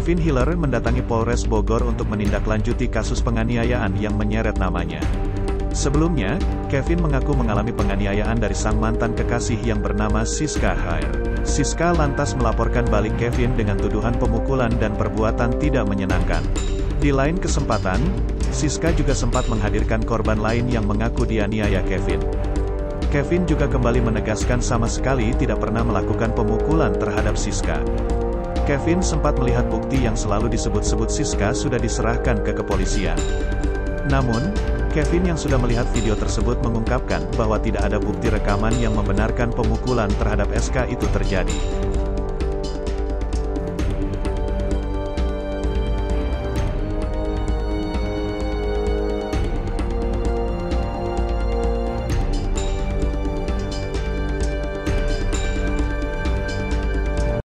Kevin Hillers mendatangi Polres Bogor untuk menindaklanjuti kasus penganiayaan yang menyeret namanya. Sebelumnya, Kevin mengaku mengalami penganiayaan dari sang mantan kekasih yang bernama Siska Khair. Siska lantas melaporkan balik Kevin dengan tuduhan pemukulan dan perbuatan tidak menyenangkan. Di lain kesempatan, Siska juga sempat menghadirkan korban lain yang mengaku dianiaya Kevin. Kevin juga kembali menegaskan sama sekali tidak pernah melakukan pemukulan terhadap Siska. Kevin sempat melihat bukti yang selalu disebut-sebut Siska sudah diserahkan ke kepolisian. Namun, Kevin yang sudah melihat video tersebut mengungkapkan bahwa tidak ada bukti rekaman yang membenarkan pemukulan terhadap SK itu terjadi.